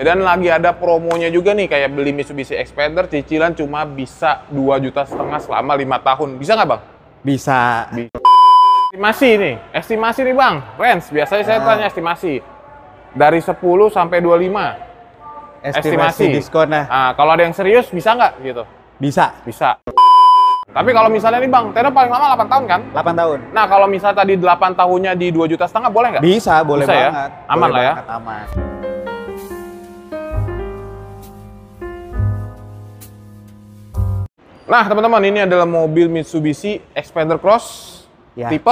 Ya, dan lagi ada promonya juga nih, kayak beli Mitsubishi Xpander cicilan cuma bisa 2,5 juta selama 5 tahun. Bisa nggak, Bang? Bisa. Estimasi nih Bang, range biasanya saya tanya estimasi. Dari 10 sampai 25. Estimasi diskon ya. Nah, kalau ada yang serius bisa nggak gitu? Bisa. Bisa. Tapi kalau misalnya nih Bang, Teno paling lama 8 tahun kan? 8 tahun. Nah, kalau misalnya tadi 8 tahunnya di 2,5 juta, boleh nggak? Bisa, boleh banget. Ya? Aman boleh lah ya? Aman. Nah, teman-teman, ini adalah mobil Mitsubishi Xpander Cross ya. Tipe?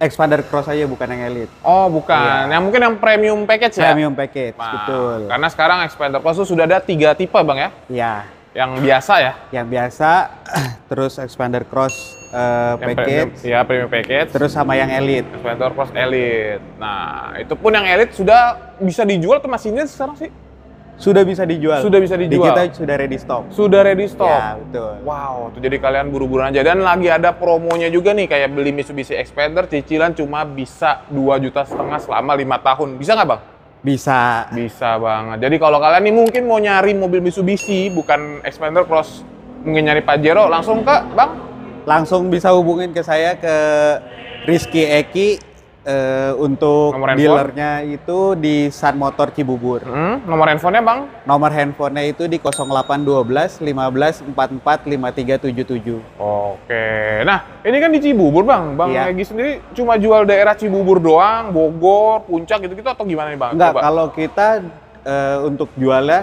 Xpander Cross aja, bukan yang Elite. Oh, bukan. Iya. Yang mungkin yang Premium Package ya? Premium Package, nah, betul. Karena sekarang Xpander Cross itu sudah ada 3 tipe, Bang ya? Iya. Yang biasa ya? Yang biasa, terus Xpander Cross Package. Iya, Premium Package. Terus sama yang Elite. Xpander Cross Elite. Nah, itu pun yang Elite sudah bisa dijual ke mesinnya sekarang sih? Sudah bisa dijual. Sudah bisa dijual. Di kita sudah ready stock. Sudah ready stock. Ya, betul. Wow, tuh, jadi kalian buru-buruan aja. Dan lagi ada promonya juga nih, kayak beli Mitsubishi Xpander cicilan cuma bisa 2,5 juta selama 5 tahun. Bisa nggak, Bang? Bisa. Bisa banget. Jadi kalau kalian nih mungkin mau nyari mobil Mitsubishi, bukan Xpander Cross, mungkin nyari Pajero, langsung ke Bang? Langsung bisa hubungin ke saya, ke Rizky Egi. Untuk dealernya itu di San Motor Cibubur. Nomor handphonenya, Bang? Nomor handphonenya itu di 0812 15 44 5377. Oke. Nah, ini kan di Cibubur, Bang. Bang iya. Egi sendiri cuma jual daerah Cibubur doang, Bogor, Puncak gitu-gitu atau gimana nih, Bang? Enggak, coba. Kalau kita untuk jualnya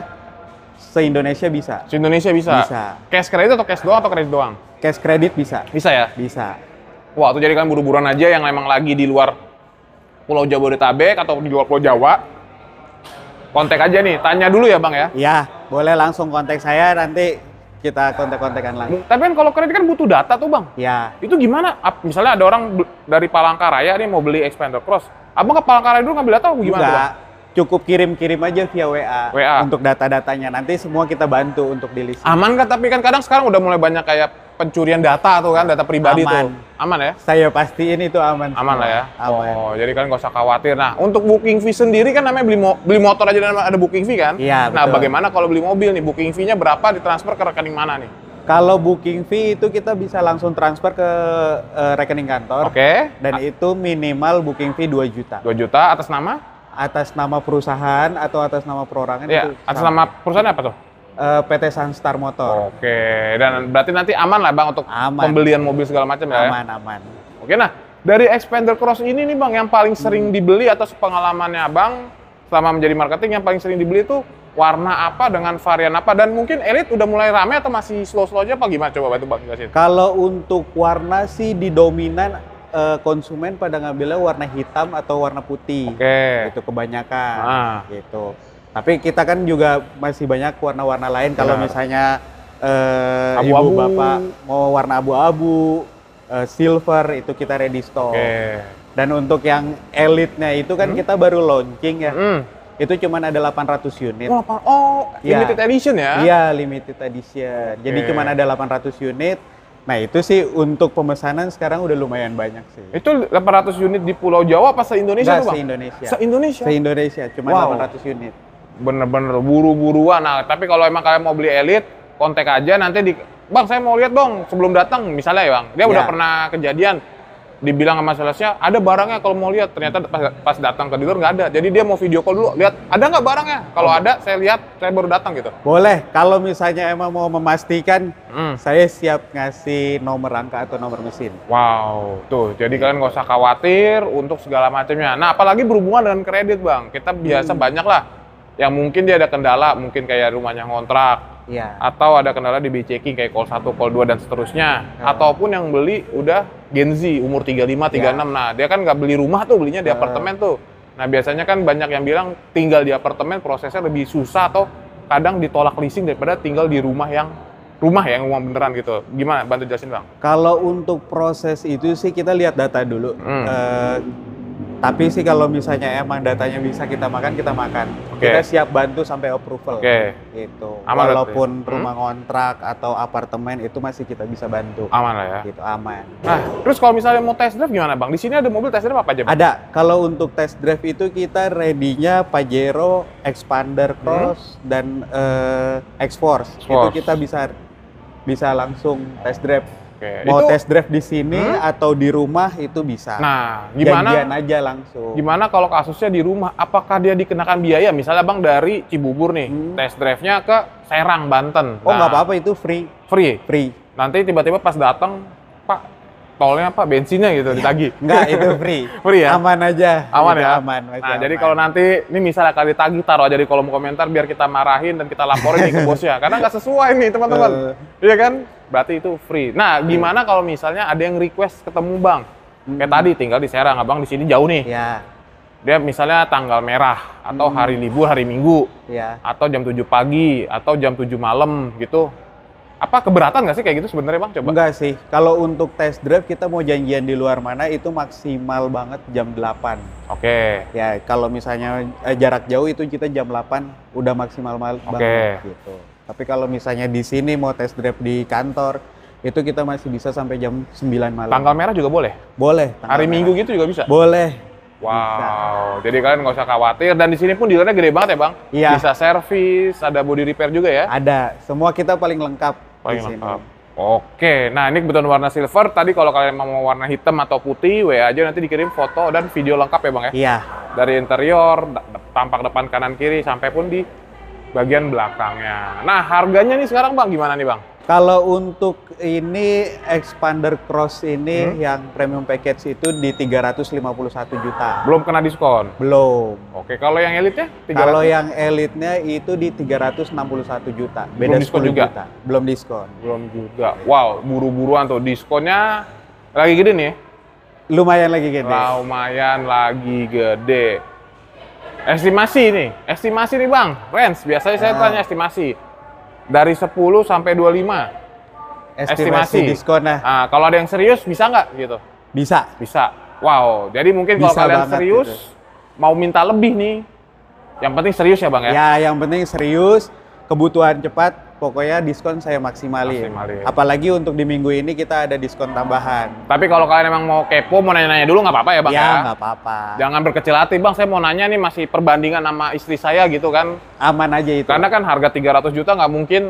se-Indonesia bisa. Se-Indonesia bisa? Bisa. Cash kredit atau cash doang atau kredit doang? Cash kredit bisa. Bisa ya? Bisa. Wah, tuh, jadi kalian buru-buruan aja yang memang lagi di luar Pulau Jabodetabek atau di luar Pulau Jawa, kontak aja nih, tanya dulu ya Bang ya? Iya, boleh langsung kontak saya, nanti kita kontak-kontakan lagi. Tapi kan kalau kredit kan butuh data tuh Bang? Iya. Itu gimana? Misalnya ada orang dari Palangka Raya nih mau beli Xpander Cross, Abang ke Palangka Raya dulu ngambil data atau gimana? Enggak, cukup kirim-kirim aja via WA untuk data-datanya, nanti semua kita bantu untuk di-listing. Aman kan? Tapi kan kadang sekarang udah mulai banyak kayak pencurian data tuh kan, data pribadi aman. Tuh aman ya? Saya pastiin itu aman. Aman lah ya? Aman. Oh, jadi kalian nggak usah khawatir. Nah, untuk booking fee sendiri kan namanya beli motor aja ada booking fee kan? Iya, betul. Nah, bagaimana kalau beli mobil nih? Booking fee-nya berapa, ditransfer ke rekening mana nih? Kalau booking fee itu kita bisa langsung transfer ke rekening kantor. Oke. Okay. Dan itu minimal booking fee 2 juta. 2 juta atas nama? Atas nama perusahaan atau atas nama perorangan ya, itu. Atas sama. Nama perusahaan apa tuh? PT Sun Star Motor. Oke, dan berarti nanti aman lah Bang untuk pembelian mobil segala macam ya? Aman, aman. Oke, nah dari Xpander Cross ini nih Bang, yang paling sering dibeli atau pengalamannya Abang selama menjadi marketing, yang paling sering dibeli itu warna apa dengan varian apa? Dan mungkin Elite udah mulai rame atau masih slow-slow aja apa gimana? Coba bantu Bang jelasin. Kalau untuk warna sih didominan konsumen pada ngambilnya warna hitam atau warna putih. Oke. Itu kebanyakan, gitu. Tapi kita kan juga masih banyak warna-warna lain. Kalau misalnya ibu bapak mau warna abu-abu, silver itu kita ready stock. Okay. Dan untuk yang Elite-nya itu kan kita baru launching ya. Itu cuma ada 800 unit. Oh, limited edition ya? Iya, limited edition. Okay. Jadi cuma ada 800 unit. Nah, itu sih untuk pemesanan sekarang udah lumayan banyak sih. Itu 800 unit di Pulau Jawa apa se-Indonesia tuh, Bang? Se-Indonesia. Se-Indonesia? Se-Indonesia, cuma 800 unit. Bener-bener buru-buruan. Nah, tapi kalau emang kalian mau beli Elite, kontak aja nanti Bang, saya mau lihat dong sebelum datang misalnya ya Bang. Dia udah pernah kejadian dibilang sama salesnya, ada barangnya kalau mau lihat. Ternyata pas datang ke dealer nggak ada. Jadi dia mau video call dulu, lihat ada nggak barangnya? Kalau ada, saya lihat, saya baru datang gitu. Boleh. Kalau misalnya emang mau memastikan, saya siap ngasih nomor rangka atau nomor mesin. Wow. Tuh, jadi kalian nggak usah khawatir untuk segala macamnya. Nah, apalagi berhubungan dengan kredit, Bang. Kita biasa banyak lah yang mungkin dia ada kendala, mungkin kayak rumahnya ngontrak, atau ada kendala di checking kayak call 1, call 2, dan seterusnya. Ataupun yang beli udah Gen Z, umur 35, 36, nah dia kan nggak beli rumah tuh, belinya di apartemen tuh. Nah biasanya kan banyak yang bilang tinggal di apartemen prosesnya lebih susah atau kadang ditolak leasing daripada tinggal di rumah beneran gitu. Gimana? Bantu jelasin Bang. Kalau untuk proses itu sih kita lihat data dulu. Tapi sih kalau misalnya emang datanya bisa kita makan, kita makan. Okay. Kita siap bantu sampai approval. Okay. Gitu. Aman. Walaupun rumah kontrak atau apartemen itu masih kita bisa bantu. Aman lah ya. Gitu, aman. Nah, terus kalau misalnya mau test drive gimana, Bang? Di sini ada mobil test drive apa aja, Bang? Ada. Kalau untuk test drive itu kita ready-nya Pajero, Xpander Cross, dan X-Force. Itu kita bisa langsung test drive. Okay. Mau itu, test drive di sini atau di rumah itu bisa. Nah, gimana? Janjian aja langsung. Gimana kalau kasusnya di rumah? Apakah dia dikenakan biaya? Misalnya Bang dari Cibubur nih, test drive-nya ke Serang, Banten. Oh, nggak apa-apa, itu free. Free? Free. Nanti tiba-tiba pas datang, Pak, tolnya apa, bensinnya gitu ditagih? Enggak, itu free. Free ya? Aman aja. Aman ya? Aman. Nah, aman. Jadi kalau nanti, ini misalnya kali ditagih, taruh aja di kolom komentar biar kita marahin dan kita laporin nih ke bosnya. Karena nggak sesuai nih, teman-teman. Iya kan? Berarti itu free. Nah, gimana kalau misalnya ada yang request ketemu Bang? Kayak tadi, tinggal di Serang, Abang di sini jauh nih. Ya. Dia misalnya tanggal merah, atau hari libur, hari Minggu. Ya. Atau jam 7 pagi, atau jam 7 malam gitu. Apa keberatan nggak sih kayak gitu sebenarnya, Bang? Coba. Enggak sih. Kalau untuk test drive kita mau janjian di luar mana itu maksimal banget jam 8. Oke. Okay. Ya, kalau misalnya jarak jauh itu kita jam 8 udah maksimal banget gitu. Tapi kalau misalnya di sini mau test drive di kantor itu kita masih bisa sampai jam 9 malam. Tanggal merah juga boleh? Boleh. Hari Minggu gitu juga bisa? Boleh. Wow, bisa. Jadi kalian nggak usah khawatir. Dan di sini pun dealernya gede banget ya, Bang? Iya. Bisa servis, ada body repair juga ya? Ada. Semua kita paling lengkap. Paling lengkap. Oke. Nah, ini kebetulan warna silver. Tadi kalau kalian mau warna hitam atau putih, WA aja nanti dikirim foto dan video lengkap ya, Bang ya? Iya. Dari interior, tampak depan kanan kiri, sampai pun di bagian belakangnya. Nah, harganya nih sekarang, Bang, gimana nih, Bang? Kalau untuk ini Xpander Cross ini yang premium package itu di 351 juta. Belum kena diskon? Belum. Oke, kalau yang elitnya? Kalau yang elitnya itu di 361 juta. Beda 10 juta. Belum diskon. Belum juga. Wow, buru-buruan tuh diskonnya lagi gede nih. Lumayan lagi gede. Lumayan lagi gede. Estimasi nih, Bang. Range biasanya saya tanya estimasi. Dari 10 sampai 25 estimasi diskon. Nah, kalau ada yang serius bisa nggak gitu? Bisa. Bisa. Wow. Jadi mungkin bisa kalau kalian serius gitu, mau minta lebih nih. Yang penting serius ya, Bang ya? Ya, yang penting serius, kebutuhan cepat, pokoknya diskon saya maksimalin. Apalagi untuk di minggu ini kita ada diskon tambahan. Tapi kalau kalian emang mau kepo, mau nanya-nanya dulu nggak apa-apa ya, Bang ya? Ya, nggak apa-apa. Jangan berkecil hati, Bang, saya mau nanya nih masih perbandingan sama istri saya gitu kan. Aman aja itu. Karena kan harga 300 juta nggak mungkin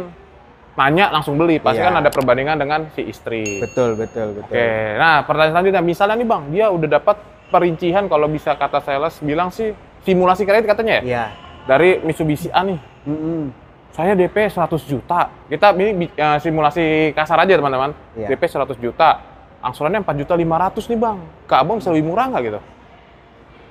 nanya langsung beli. Pasti kan ada perbandingan dengan si istri. Betul. Oke, nah pertanyaan selanjutnya, misalnya nih, Bang, dia udah dapat perincian kalau bisa kata sales bilang sih simulasi kredit katanya ya? Iya. Dari Mitsubishi A nih. Saya DP 100 juta. Kita ini simulasi kasar aja, teman-teman. Iya. DP 100 juta. Angsurannya 4.500 nih, Bang. Kak Abang bisa lebih murah nggak gitu?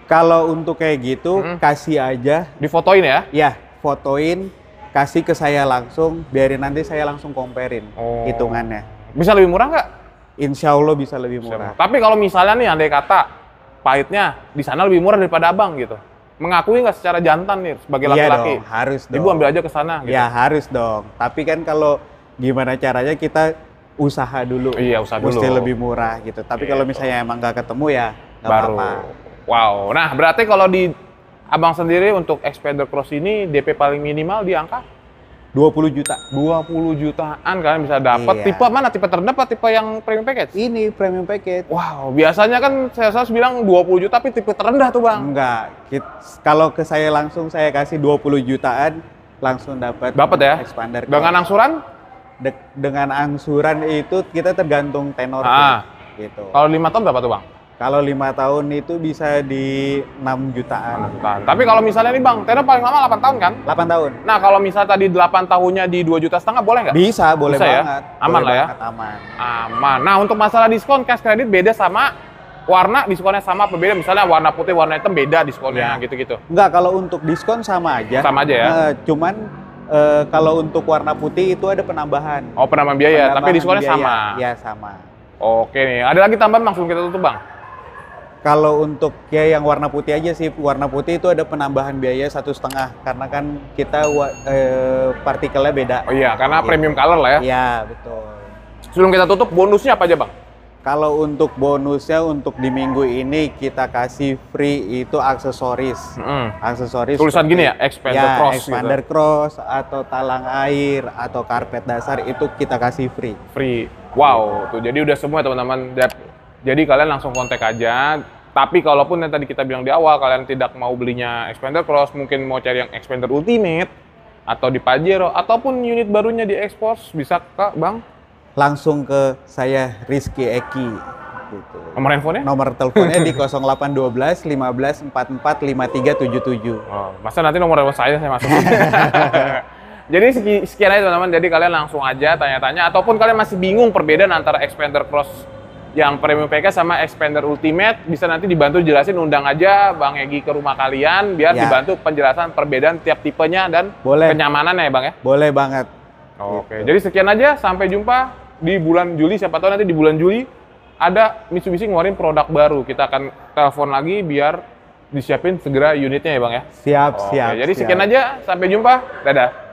Kalau untuk kayak gitu, kasih aja. Difotoin ya? Iya, fotoin. Kasih ke saya langsung. Biarin nanti saya langsung komperin hitungannya. Bisa lebih murah nggak? Insya Allah bisa lebih murah. Tapi kalau misalnya nih, andai kata pahitnya di sana lebih murah daripada Abang gitu. Mengakui nggak secara jantan nih sebagai laki-laki? Iya dong, harus dong. Ibu ambil aja ke sana gitu. Ya harus dong. Tapi kan kalau gimana caranya kita usaha dulu. Iya, usaha dulu. Mesti lebih murah gitu. Tapi kalau misalnya emang nggak ketemu ya nggak apa-apa. Wow. Nah, berarti kalau di Abang sendiri untuk Xpander Cross ini DP paling minimal di angka 20 juta. 20 jutaan kalian bisa dapat. Iya. Tipe mana? Tipe terendah apa tipe yang premium package? Ini premium package. Wow, biasanya kan saya bilang 20 juta tapi tipe terendah tuh, Bang. Enggak. Kalau ke saya langsung saya kasih 20 jutaan langsung dapat. Dapat ya? Xpander. Dengan angsuran? Dengan angsuran itu kita tergantung tenor gitu. Kalau 5 tahun berapa tuh, Bang? Kalau 5 tahun itu bisa di 6 jutaan. Tapi kalau misalnya nih, Bang, tenor paling lama 8 tahun kan? 8 tahun. Nah, kalau misalnya tadi 8 tahunnya di 2,5 juta boleh nggak? Bisa, boleh banget. Ya? Aman boleh lah banget, ya? Aman. Nah, untuk masalah diskon, cash kredit beda sama warna diskonnya sama apa beda? Misalnya warna putih, warna hitam beda diskonnya gitu-gitu? Nggak, kalau untuk diskon sama aja. Sama aja ya? Cuman kalau untuk warna putih itu ada penambahan. Oh, penambahan biaya, tapi diskonnya sama? Iya, sama. Oke nih, ada lagi tambahan langsung kita tutup, Bang? Kalau untuk ya yang warna putih aja sih, warna putih itu ada penambahan biaya 1,5 karena kan kita partikelnya beda. Oh iya, karena premium color lah ya. Iya, betul. Sebelum kita tutup, bonusnya apa aja, Bang? Kalau untuk bonusnya untuk di minggu ini kita kasih free itu aksesoris. Aksesoris tulisan gini ya, Xpander gitu. Cross atau talang air atau karpet dasar itu kita kasih free. Free. Wow, tuh jadi udah semua teman-teman. Jadi kalian langsung kontak aja. Tapi kalaupun yang tadi kita bilang di awal kalian tidak mau belinya Xpander Cross, mungkin mau cari yang Xpander Ultimate atau di Pajero ataupun unit barunya di X-Force, bisa ke Bang langsung ke saya, Rizky Egi, gitu. Nomor handphonenya? Nomor teleponnya di 0812 15 44 5377. Oh, masa nanti nomor telepon saya masukin. Jadi sekian aja teman-teman, jadi kalian langsung aja tanya-tanya, ataupun kalian masih bingung perbedaan antara Xpander Cross yang Premium PK sama Xpander Ultimate, bisa nanti dibantu jelasin, undang aja Bang Egi ke rumah kalian, biar ya dibantu penjelasan perbedaan tiap tipenya dan kenyamanannya ya Bang ya? Boleh banget. Oke, gitu. Jadi sekian aja, sampai jumpa di bulan Juli. Siapa tahu nanti di bulan Juli ada Mitsubishi ngeluarin produk baru. Kita akan telepon lagi biar disiapin segera unitnya ya Bang ya. Siap, siap. Jadi sekian aja, sampai jumpa. Dadah.